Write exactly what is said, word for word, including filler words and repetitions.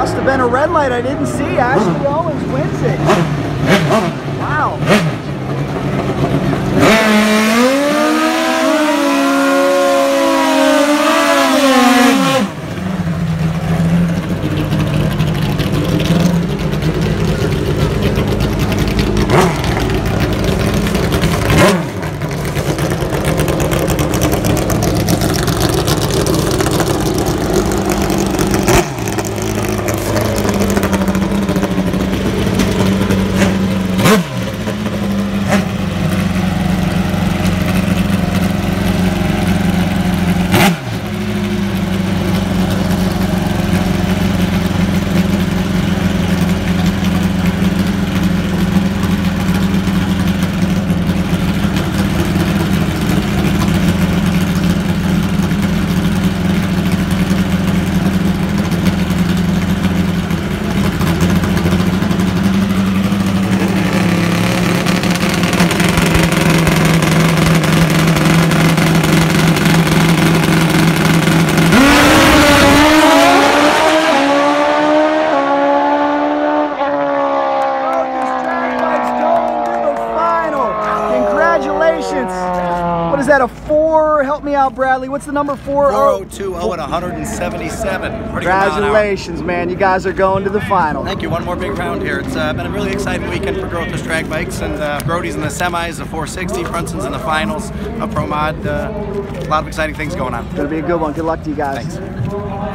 Must have been a red light I didn't see. Ashley Owens wins it. Wow. What is that, a four? Help me out, Bradley. What's the number? Four? four oh two oh at one hundred seventy-seven. Congratulations, man. You guys are going to the final. Thank you. One more big round here. It's uh, been a really exciting weekend for Grothus Dragbikes, and uh, Brody's in the semis, the four sixty, Brunson's in the finals, a Pro Mod. Uh, a lot of exciting things going on. It's going to be a good one. Good luck to you guys. Thanks.